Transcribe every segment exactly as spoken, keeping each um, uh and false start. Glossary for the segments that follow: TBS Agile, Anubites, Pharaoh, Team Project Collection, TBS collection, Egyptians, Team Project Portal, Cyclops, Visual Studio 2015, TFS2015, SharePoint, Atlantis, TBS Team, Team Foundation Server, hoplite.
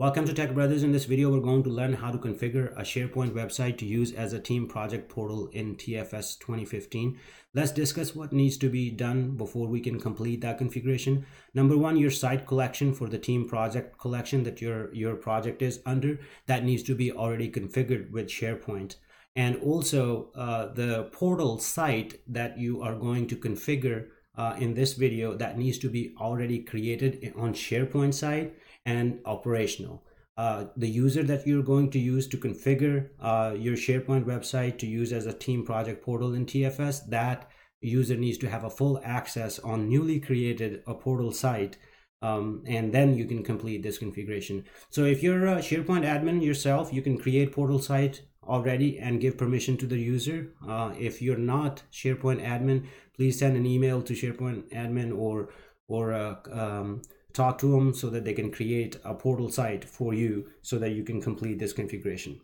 Welcome to Tech Brothers. In this video, we're going to learn how to configure a SharePoint website to use as a team project portal in T F S twenty fifteen. Let's discuss what needs to be done before we can complete that configuration. Number one, your site collection for the team project collection that your, your project is under, that needs to be already configured with SharePoint. And also uh, the portal site that you are going to configure Uh, in this video, that needs to be already created on SharePoint side and operational. Uh, the user that you're going to use to configure uh, your SharePoint website to use as a team project portal in T F S, that user needs to have a full access on newly created a portal site, um, and then you can complete this configuration. So if you're a SharePoint admin yourself, you can create portal site already and give permission to the user. Uh, if you're not SharePoint admin, please send an email to SharePoint admin or or uh, um, talk to them so that they can create a portal site for you so that you can complete this configuration.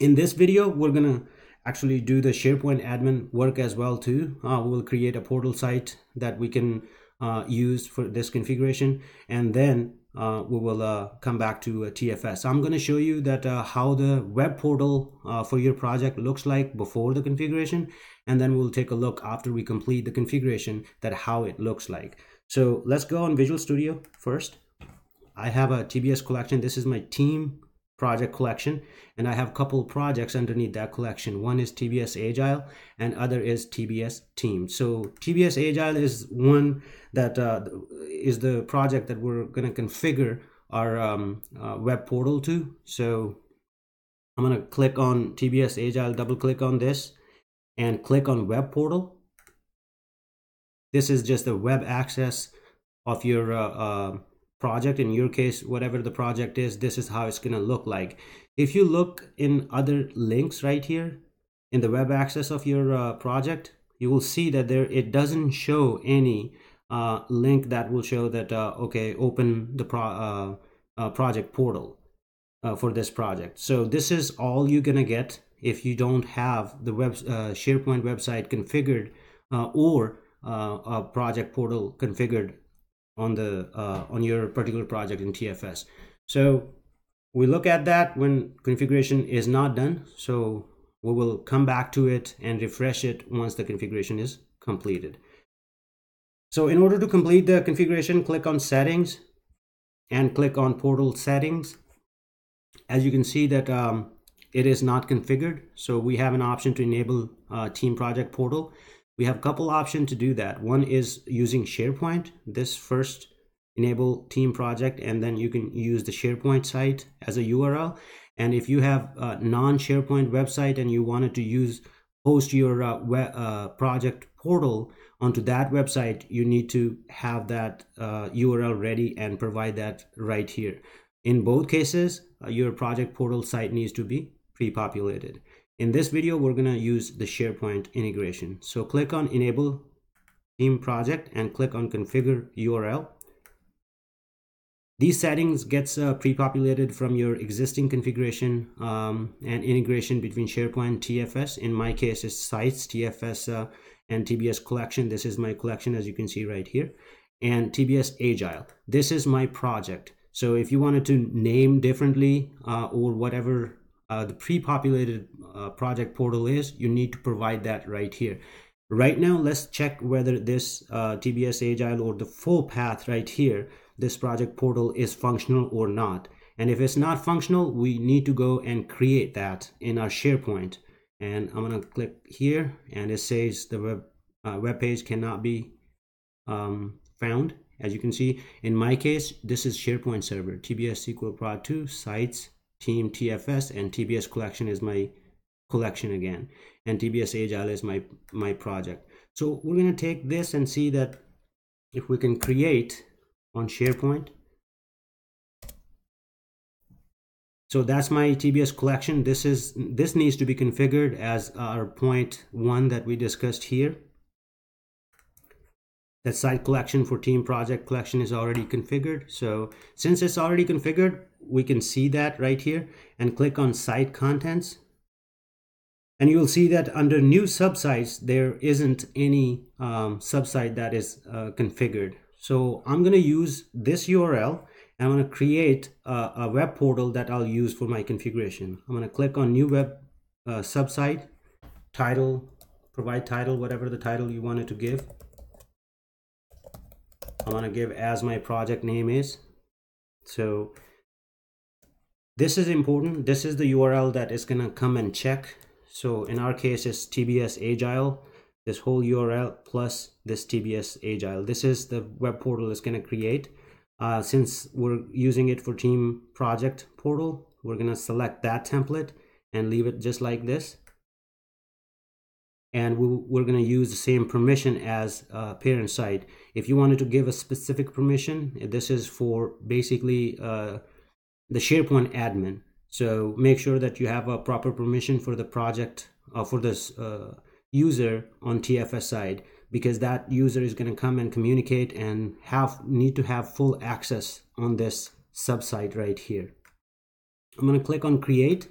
In this video, we're gonna actually do the SharePoint admin work as well too. Uh, we'll create a portal site that we can uh, use for this configuration, and then Uh, we will uh, come back to uh, T F S. I'm going to show you that uh, how the web portal uh, for your project looks like before the configuration, and then we'll take a look after we complete the configuration that how it looks like. So let's go on Visual Studio first. I have a T B S collection. This is my team project collection, and I have a couple projects underneath that collection. One is T B S Agile and other is T B S Team. So T B S Agile is one that uh, is the project that we're going to configure our um, uh, web portal to. So I'm going to click on T B S Agile, double click on this and click on web portal. This is just the web access of your uh, uh, project. In your case, whatever the project is, this is how it's going to look like. If you look in other links right here in the web access of your uh, project, you will see that there it doesn't show any uh, link that will show that uh, okay, open the pro uh, uh, project portal uh, for this project. So this is all you're going to get if you don't have the web uh, SharePoint website configured uh, or uh, a project portal configured on the uh, on your particular project in T F S. So we look at that when configuration is not done. So we will come back to it and refresh it once the configuration is completed. So in order to complete the configuration, click on settings and click on portal settings. As you can see that um, it is not configured. So we have an option to enable uh, team project portal. We have a couple options to do that. One is using SharePoint. This first enable team project, and then you can use the SharePoint site as a U R L. And if you have a non-SharePoint website and you wanted to use host your uh, web, uh, project portal onto that website, you need to have that uh, U R L ready and provide that right here. In both cases, uh, your project portal site needs to be pre-populated. In this video, we're going to use the SharePoint integration. So click on enable team project and click on configure U R L. These settings gets uh, pre-populated from your existing configuration um, and integration between SharePoint and T F S. In my case, it's sites, T F S uh, and T B S collection. This is my collection, as you can see right here, and T B S Agile. This is my project. So if you wanted to name differently uh, or whatever Uh, the pre-populated uh, project portal is, you need to provide that right here. Right now, let's check whether this uh, T B S Agile or the full path right here, this project portal is functional or not. And if it's not functional, we need to go and create that in our SharePoint. And I'm going to click here and it says the web, uh, web page cannot be um, found. As you can see, in my case, this is SharePoint Server, T B S S Q L Prod two, Sites, Team T F S, and T B S collection is my collection again, and T B S Agile is my my project. So we're going to take this and see that if we can create on SharePoint. So that's my T B S collection. This is this needs to be configured as our point one that we discussed here. That site collection for team project collection is already configured. So since it's already configured, we can see that right here and click on site contents. And you will see that under new subsites, there isn't any um, subsite that is uh, configured. So I'm going to use this U R L I'm going to create a, a web portal that I'll use for my configuration. I'm going to click on new web uh, subsite, title, provide title, whatever the title you wanted to give. I'm going to give as my project name is. So this is important. This is the U R L that is going to come and check. So in our case, it's T B S Agile. This whole U R L plus this T B S Agile. This is the web portal it's going to create. Uh, since we're using it for team project portal, we're going to select that template and leave it just like this. And we'll, we're going to use the same permission as uh, parent side. If you wanted to give a specific permission, this is for basically uh, the SharePoint admin. So make sure that you have a proper permission for the project, uh, for this uh, user on T F S side, because that user is going to come and communicate and have need to have full access on this subsite right here. I'm going to click on create.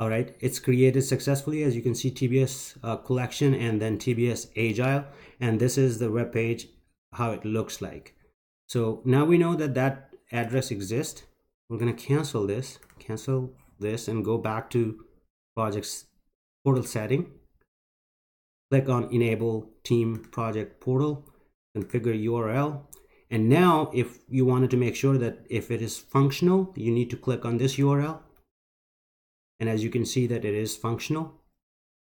All right, it's created successfully. As you can see, T B S uh, collection and then T B S Agile, and this is the web page how it looks like. So now we know that that address exists. We're going to cancel this, cancel this, and go back to projects portal setting. Click on enable team project portal, configure U R L, and now if you wanted to make sure that if it is functional, you need to click on this U R L. And as you can see that it is functional,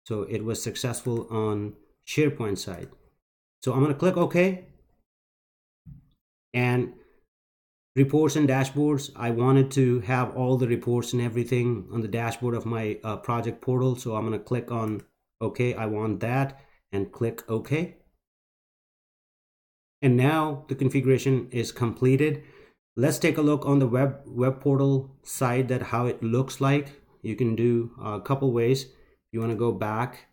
so it was successful on SharePoint side. So I'm going to click OK. And reports and dashboards, I wanted to have all the reports and everything on the dashboard of my uh, project portal. So I'm going to click on OK, I want that, and click OK. And now the configuration is completed. Let's take a look on the web web portal side that how it looks like. You can do a couple ways. You want to go back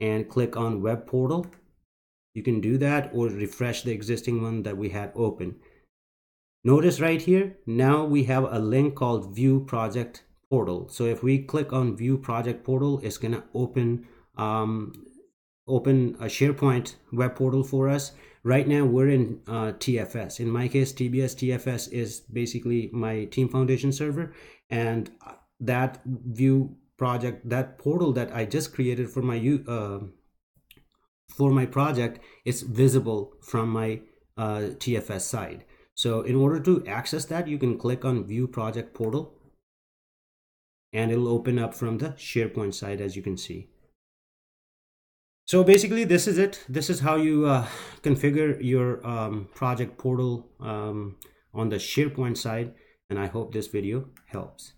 and click on web portal. You can do that or refresh the existing one that we had open. Notice right here, now we have a link called View Project Portal. So if we click on View Project Portal, it's going to open um, open a SharePoint web portal for us. Right now, we're in uh, T F S. In my case, T B S T F S is basically my Team Foundation server. And that View Project, that portal that I just created for my, uh, for my project is visible from my uh, T F S side. So in order to access that, you can click on View Project Portal and it'll open up from the SharePoint side, as you can see. So basically, this is it. This is how you uh, configure your um, project portal um, on the SharePoint side. And I hope this video helps.